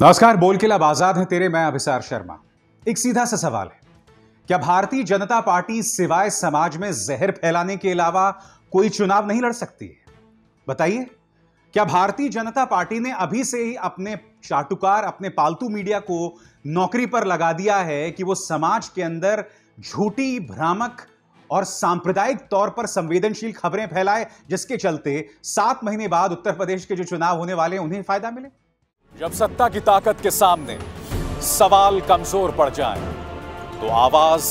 नमस्कार, बोल के लब आजाद हैं तेरे। मैं अभिसार शर्मा। एक सीधा सा सवाल है, क्या भारतीय जनता पार्टी सिवाय समाज में जहर फैलाने के अलावा कोई चुनाव नहीं लड़ सकती है? बताइए, क्या भारतीय जनता पार्टी ने अभी से ही अपने चाटुकार, अपने पालतू मीडिया को नौकरी पर लगा दिया है कि वो समाज के अंदर झूठी, भ्रामक और सांप्रदायिक तौर पर संवेदनशील खबरें फैलाए, जिसके चलते 7 महीने बाद उत्तर प्रदेश के जो चुनाव होने वाले हैं उन्हें फायदा मिले? जब सत्ता की ताकत के सामने सवाल कमजोर पड़ जाए तो आवाज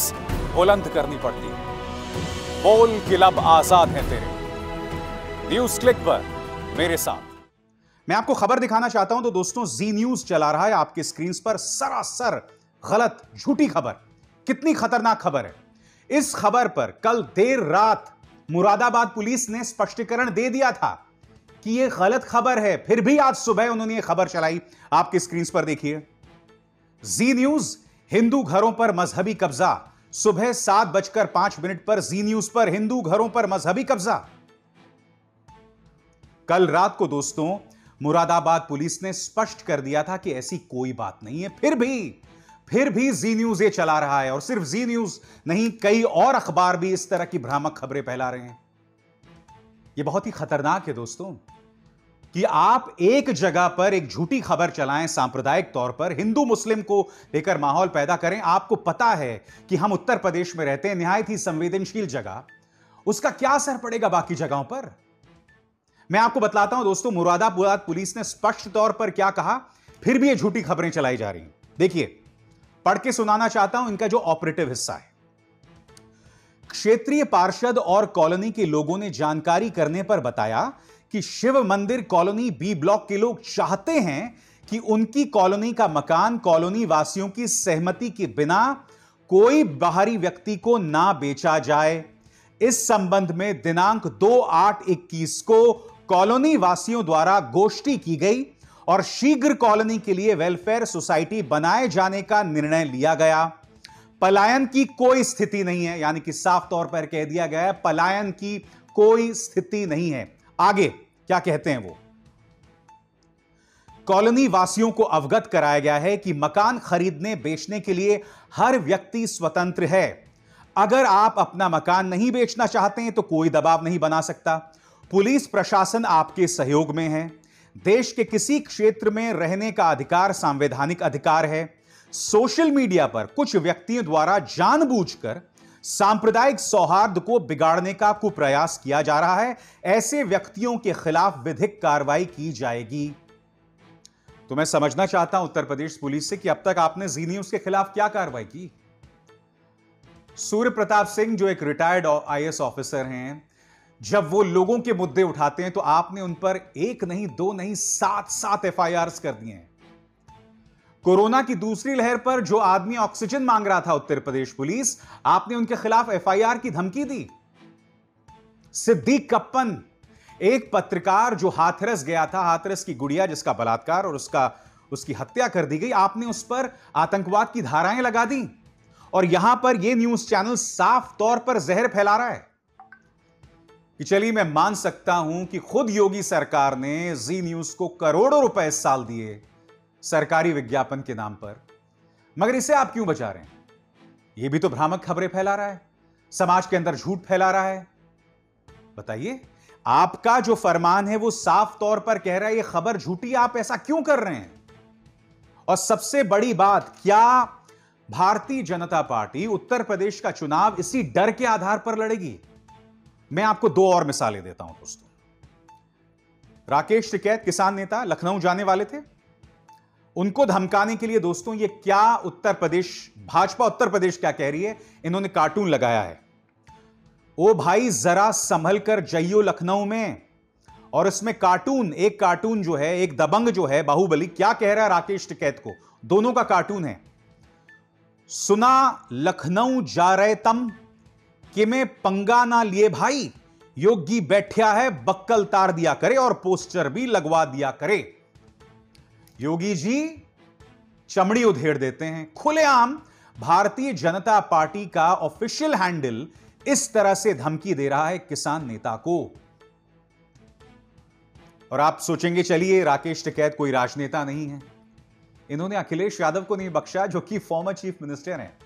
बुलंद करनी पड़ती है। बोल के लब आजाद हैं तेरे, न्यूज क्लिक पर मेरे साथ। मैं आपको खबर दिखाना चाहता हूं तो दोस्तों, जी न्यूज चला रहा है आपके स्क्रीन पर सरासर गलत, झूठी खबर। कितनी खतरनाक खबर है। इस खबर पर कल देर रात मुरादाबाद पुलिस ने स्पष्टीकरण दे दिया था कि यह गलत खबर है, फिर भी आज सुबह उन्होंने यह खबर चलाई। आपके स्क्रीन पर देखिए, जी न्यूज, हिंदू घरों पर मजहबी कब्जा। सुबह 7:05 पर जी न्यूज पर हिंदू घरों पर मजहबी कब्जा। कल रात को दोस्तों मुरादाबाद पुलिस ने स्पष्ट कर दिया था कि ऐसी कोई बात नहीं है, फिर भी जी न्यूज ये चला रहा है। और सिर्फ जी न्यूज नहीं, कई और अखबार भी इस तरह की भ्रामक खबरें फैला रहे हैं। ये बहुत ही खतरनाक है दोस्तों कि आप एक जगह पर एक झूठी खबर चलाएं, सांप्रदायिक तौर पर हिंदू मुस्लिम को लेकर माहौल पैदा करें। आपको पता है कि हम उत्तर प्रदेश में रहते हैं, निहायत ही संवेदनशील जगह, उसका क्या असर पड़ेगा बाकी जगहों पर। मैं आपको बतलाता हूं दोस्तों, मुरादाबाद पुलिस ने स्पष्ट तौर पर क्या कहा, फिर भी ये झूठी खबरें चलाई जा रही हैं। देखिए, पढ़ के सुनाना चाहता हूं इनका जो ऑपरेटिव हिस्सा है। क्षेत्रीय पार्षद और कॉलोनी के लोगों ने जानकारी करने पर बताया कि शिव मंदिर कॉलोनी बी ब्लॉक के लोग चाहते हैं कि उनकी कॉलोनी का मकान कॉलोनी वासियों की सहमति के बिना कोई बाहरी व्यक्ति को ना बेचा जाए। इस संबंध में दिनांक 2/8/21 को कॉलोनी वासियों द्वारा गोष्ठी की गई और शीघ्र कॉलोनी के लिए वेलफेयर सोसाइटी बनाए जाने का निर्णय लिया गया। पलायन की कोई स्थिति नहीं है, यानी कि साफ तौर पर कह दिया गया है पलायन की कोई स्थिति नहीं है। आगे क्या कहते हैं वो, कॉलोनी वासियों को अवगत कराया गया है कि मकान खरीदने बेचने के लिए हर व्यक्ति स्वतंत्र है। अगर आप अपना मकान नहीं बेचना चाहते हैं तो कोई दबाव नहीं बना सकता। पुलिस प्रशासन आपके सहयोग में है। देश के किसी क्षेत्र में रहने का अधिकार संवैधानिक अधिकार है। सोशल मीडिया पर कुछ व्यक्तियों द्वारा जानबूझकर सांप्रदायिक सौहार्द को बिगाड़ने का कुप्रयास किया जा रहा है, ऐसे व्यक्तियों के खिलाफ विधिक कार्रवाई की जाएगी। तो मैं समझना चाहता हूं उत्तर प्रदेश पुलिस से कि अब तक आपने जी न्यूज के खिलाफ क्या कार्रवाई की। सूर्य प्रताप सिंह जो एक रिटायर्ड IAS ऑफिसर हैं, जब वो लोगों के मुद्दे उठाते हैं तो आपने उन पर 1 नहीं 2 नहीं 7 FIRs कर दिए हैं। कोरोना की दूसरी लहर पर जो आदमी ऑक्सीजन मांग रहा था उत्तर प्रदेश पुलिस, आपने उनके खिलाफ FIR की धमकी दी। सिद्दीक कप्पन, एक पत्रकार जो हाथरस गया था, हाथरस की गुड़िया जिसका बलात्कार और उसकी हत्या कर दी गई, आपने उस पर आतंकवाद की धाराएं लगा दी। और यहां पर यह न्यूज चैनल साफ तौर पर जहर फैला रहा है कि चलिए, मैं मान सकता हूं कि खुद योगी सरकार ने जी न्यूज को करोड़ों रुपए इस साल दिए सरकारी विज्ञापन के नाम पर, मगर इसे आप क्यों बचा रहे हैं? यह भी तो भ्रामक खबरें फैला रहा है, समाज के अंदर झूठ फैला रहा है। बताइए, आपका जो फरमान है वो साफ तौर पर कह रहा है यह खबर झूठी, आप ऐसा क्यों कर रहे हैं? और सबसे बड़ी बात, क्या भारतीय जनता पार्टी उत्तर प्रदेश का चुनाव इसी डर के आधार पर लड़ेगी? मैं आपको 2 और मिसालें देता हूं दोस्तों। राकेश टिकैत, किसान नेता, लखनऊ जाने वाले थे। उनको धमकाने के लिए दोस्तों ये क्या उत्तर प्रदेश भाजपा, उत्तर प्रदेश क्या कह रही है, इन्होंने कार्टून लगाया है, ओ भाई जरा संभल कर जाइयो लखनऊ में। और इसमें कार्टून, एक कार्टून जो है, एक दबंग जो है बाहुबली, क्या कह रहा है राकेश टिकैत को, दोनों का कार्टून है। सुना लखनऊ जा रहे तम कि मैं पंगा ना लिए भाई, योगी बैठा है बक्कल तार दिया करे और पोस्टर भी लगवा दिया करे। योगी जी चमड़ी उधेड़ देते हैं। खुलेआम भारतीय जनता पार्टी का ऑफिशियल हैंडल इस तरह से धमकी दे रहा है किसान नेता को। और आप सोचेंगे चलिए राकेश टिकैत कोई राजनेता नहीं है, इन्होंने अखिलेश यादव को नहीं बख्शा जो कि फॉर्मर चीफ मिनिस्टर हैं।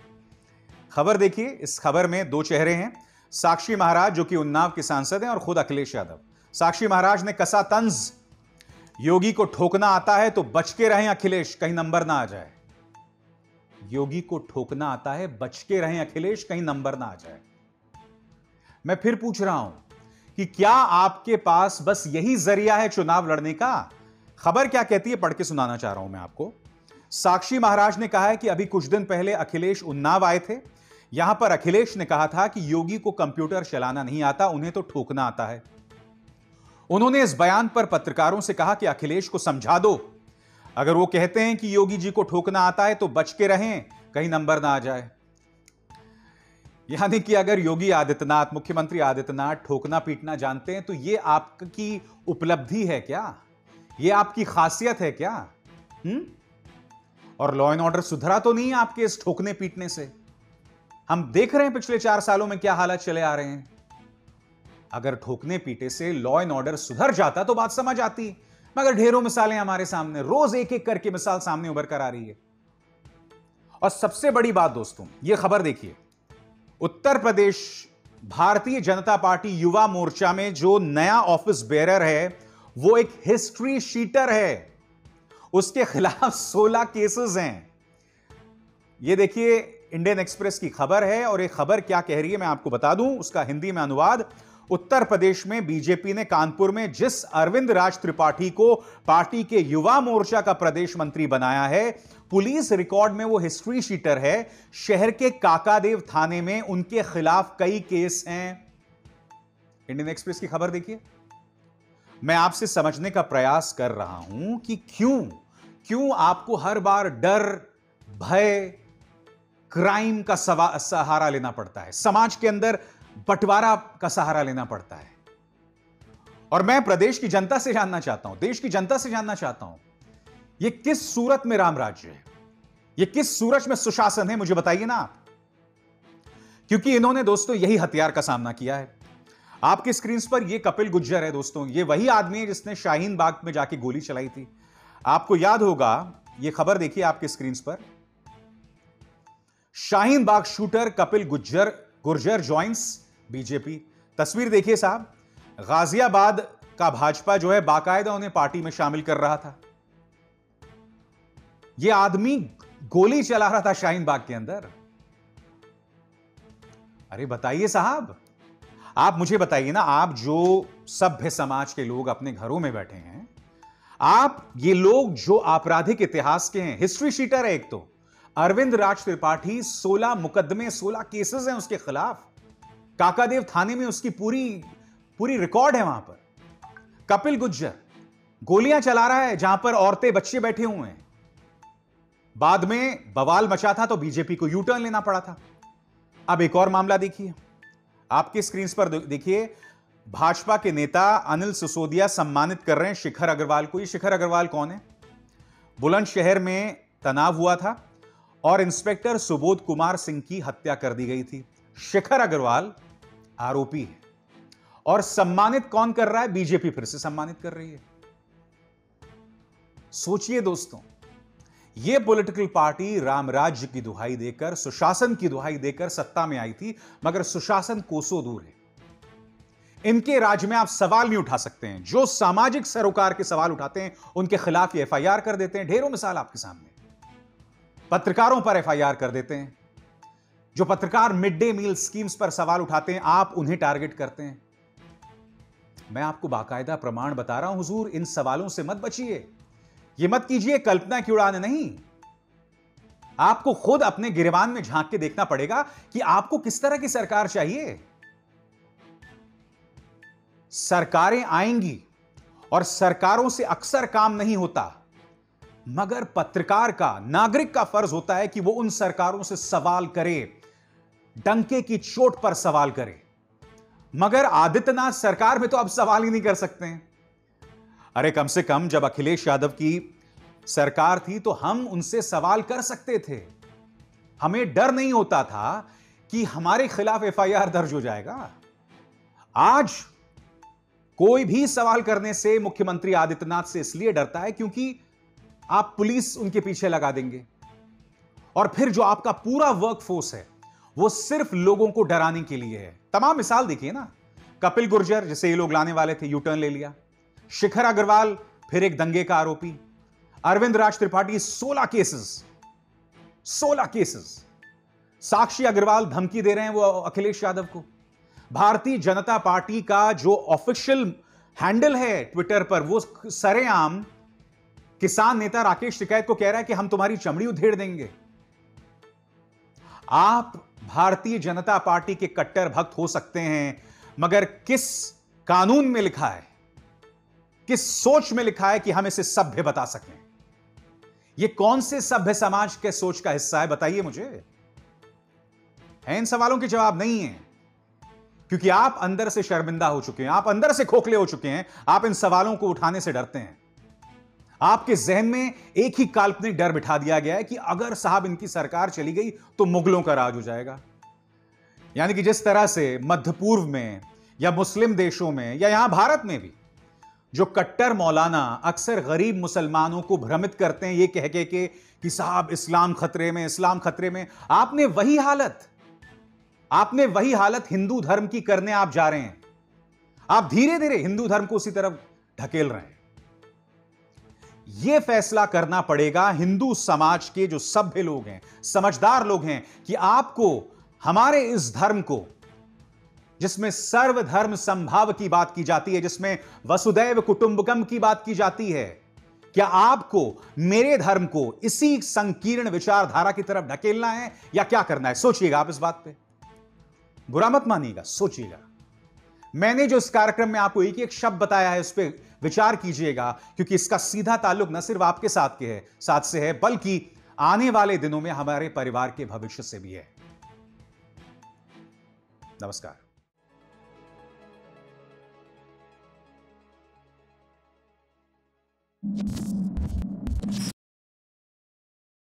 खबर देखिए, इस खबर में दो चेहरे हैं, साक्षी महाराज जो कि उन्नाव के सांसद हैं और खुद अखिलेश यादव। साक्षी महाराज ने कसा तंज, योगी को ठोकना आता है तो बच के रहें अखिलेश, कहीं नंबर ना आ जाए। योगी को ठोकना आता है, बच के रहें अखिलेश, कहीं नंबर ना आ जाए। मैं फिर पूछ रहा हूं कि क्या आपके पास बस यही जरिया है चुनाव लड़ने का? खबर क्या कहती है, पढ़ के सुनाना चाह रहा हूं मैं आपको। साक्षी महाराज ने कहा है कि अभी कुछ दिन पहले अखिलेश उन्नाव आए थे, यहां पर अखिलेश ने कहा था कि योगी को कंप्यूटर चलाना नहीं आता, उन्हें तो ठोकना आता है। उन्होंने इस बयान पर पत्रकारों से कहा कि अखिलेश को समझा दो, अगर वो कहते हैं कि योगी जी को ठोकना आता है तो बच के रहें, कहीं नंबर ना आ जाए। यानी कि अगर योगी आदित्यनाथ, मुख्यमंत्री आदित्यनाथ ठोकना पीटना जानते हैं तो ये आपकी उपलब्धि है क्या? ये आपकी खासियत है क्या? और लॉ एंड ऑर्डर सुधरा तो नहीं आपके इस ठोकने पीटने से? हम देख रहे हैं पिछले 4 सालों में क्या हालात चले आ रहे हैं। अगर ठोकने पीटे से लॉ एंड ऑर्डर सुधर जाता तो बात समझ आती, मगर ढेरों मिसालें हमारे सामने, रोज एक एक करके मिसाल सामने उभर कर आ रही है। और सबसे बड़ी बात दोस्तों, यह खबर देखिए, उत्तर प्रदेश भारतीय जनता पार्टी युवा मोर्चा में जो नया ऑफिस बेरर है वो एक हिस्ट्री शीटर है, उसके खिलाफ 16 केसेस हैं। ये देखिए इंडियन एक्सप्रेस की खबर है और ये खबर क्या कह रही है मैं आपको बता दूं, उसका हिंदी में अनुवाद। उत्तर प्रदेश में बीजेपी ने कानपुर में जिस अरविंद राज त्रिपाठी को पार्टी के युवा मोर्चा का प्रदेश मंत्री बनाया है, पुलिस रिकॉर्ड में वो हिस्ट्री शीटर है। शहर के काकादेव थाने में उनके खिलाफ कई केस हैं। इंडियन एक्सप्रेस की खबर देखिए। मैं आपसे समझने का प्रयास कर रहा हूं कि क्यों आपको हर बार डर, भय, क्राइम का सहारा लेना पड़ता है, समाज के अंदर बंटवारा का सहारा लेना पड़ता है। और मैं प्रदेश की जनता से जानना चाहता हूं, देश की जनता से जानना चाहता हूं, यह किस सूरत में राम राज्य है, यह किस सूरत में सुशासन है, मुझे बताइए ना आप। क्योंकि इन्होंने दोस्तों यही हथियार का सामना किया है। आपके स्क्रीन पर यह कपिल गुज्जर है दोस्तों, यह वही आदमी है जिसने शाहीन बाग में जाके गोली चलाई थी। आपको याद होगा, यह खबर देखिए आपके स्क्रीन पर, Shaheen Bagh shooter Kapil Gurjar joins BJP. तस्वीर देखिए साहब, गाजियाबाद का भाजपा जो है बाकायदा उन्हें पार्टी में शामिल कर रहा था। यह आदमी गोली चला रहा था शाहीन बाग के अंदर। अरे बताइए साहब, आप मुझे बताइए ना, आप जो सभ्य समाज के लोग अपने घरों में बैठे हैं, आप ये लोग जो आपराधिक इतिहास के हैं, हिस्ट्री शीटर है एक तो अरविंद राज त्रिपाठी, 16 मुकदमे, 16 केसेस हैं उसके खिलाफ, काकादेव थाने में उसकी पूरी रिकॉर्ड है वहां पर। कपिल गुज्जर गोलियां चला रहा है जहां पर औरतें बच्चे बैठे हुए हैं। बाद में बवाल मचा था तो बीजेपी को यू टर्न लेना पड़ा था। अब एक और मामला देखिए, आपके स्क्रीन पर देखिए, भाजपा के नेता अनिल सिसोदिया सम्मानित कर रहे हैं शिखर अग्रवाल को। ये शिखर अग्रवाल कौन है? बुलंदशहर में तनाव हुआ था और इंस्पेक्टर सुबोध कुमार सिंह की हत्या कर दी गई थी। शिखर अग्रवाल आरोपी है और सम्मानित कौन कर रहा है? बीजेपी फिर से सम्मानित कर रही है। सोचिए दोस्तों, यह पॉलिटिकल पार्टी राम राज्य की दुहाई देकर, सुशासन की दुहाई देकर सत्ता में आई थी, मगर सुशासन कोसों दूर है। इनके राज्य में आप सवाल नहीं उठा सकते हैं, जो सामाजिक सरोकार के सवाल उठाते हैं उनके खिलाफ FIR कर देते हैं। ढेरों मिसाल आपके सामने, पत्रकारों पर FIR कर देते हैं, जो पत्रकार मिड डे मील स्कीम्स पर सवाल उठाते हैं आप उन्हें टारगेट करते हैं। मैं आपको बाकायदा प्रमाण बता रहा हूं हुजूर, इन सवालों से मत बचिए, यह मत कीजिए कल्पना की उड़ान नहीं। आपको खुद अपने गिरवान में झांक के देखना पड़ेगा कि आपको किस तरह की सरकार चाहिए। सरकारें आएंगी और सरकारों से अक्सर काम नहीं होता, मगर पत्रकार का, नागरिक का फर्ज होता है कि वो उन सरकारों से सवाल करे, डंके की चोट पर सवाल करे। मगर आदित्यनाथ सरकार में तो अब सवाल ही नहीं कर सकते हैं। अरे कम से कम जब अखिलेश यादव की सरकार थी तो हम उनसे सवाल कर सकते थे, हमें डर नहीं होता था कि हमारे खिलाफ FIR दर्ज हो जाएगा। आज कोई भी सवाल करने से मुख्यमंत्री आदित्यनाथ से इसलिए डरता है क्योंकि आप पुलिस उनके पीछे लगा देंगे और फिर जो आपका पूरा वर्कफोर्स है वो सिर्फ लोगों को डराने के लिए है। तमाम मिसाल देखिए ना, कपिल गुर्जर जिसे ये लोग लाने वाले थे यू टर्न ले लिया, शिखर अग्रवाल फिर एक दंगे का आरोपी, अरविंद राज त्रिपाठी 16 केसेस, साक्षी अग्रवाल धमकी दे रहे हैं वो अखिलेश यादव को। भारतीय जनता पार्टी का जो ऑफिशियल हैंडल है ट्विटर पर वो सरेआम किसान नेता राकेश टिकैत को कह रहा है कि हम तुम्हारी चमड़ी उधेड़ देंगे। आप भारतीय जनता पार्टी के कट्टर भक्त हो सकते हैं, मगर किस कानून में लिखा है, किस सोच में लिखा है कि हम इसे सभ्य बता सकें? यह कौन से सभ्य समाज के सोच का हिस्सा है, बताइए मुझे। है, इन सवालों के जवाब नहीं है क्योंकि आप अंदर से शर्मिंदा हो चुके हैं, आप अंदर से खोखले हो चुके हैं, आप इन सवालों को उठाने से डरते हैं। आपके जहन में एक ही काल्पनिक डर बिठा दिया गया है कि अगर साहब इनकी सरकार चली गई तो मुगलों का राज हो जाएगा। यानी कि जिस तरह से मध्य पूर्व में या मुस्लिम देशों में या यहां भारत में भी जो कट्टर मौलाना अक्सर गरीब मुसलमानों को भ्रमित करते हैं ये कह के कि साहब इस्लाम खतरे में, इस्लाम खतरे में। आपने वही हालत हिंदू धर्म की करने आप जा रहे हैं। आप धीरे धीरे हिंदू धर्म को उसी तरफ ढकेल रहे हैं। यह फैसला करना पड़ेगा हिंदू समाज के जो सभ्य लोग हैं, समझदार लोग हैं, कि आपको हमारे इस धर्म को जिसमें सर्वधर्म संभाव की बात की जाती है, जिसमें वसुदैव कुटुंबकम की बात की जाती है, क्या आपको मेरे धर्म को इसी संकीर्ण विचारधारा की तरफ ढकेलना है या क्या करना है? सोचिएगा आप इस बात पे, बुरा मत मानिएगा, सोचिएगा। मैंने जो इस कार्यक्रम में आपको एक एक शब्द बताया है उस पर विचार कीजिएगा, क्योंकि इसका सीधा ताल्लुक न सिर्फ आपके साथ से है बल्कि आने वाले दिनों में हमारे परिवार के भविष्य से भी है। नमस्कार।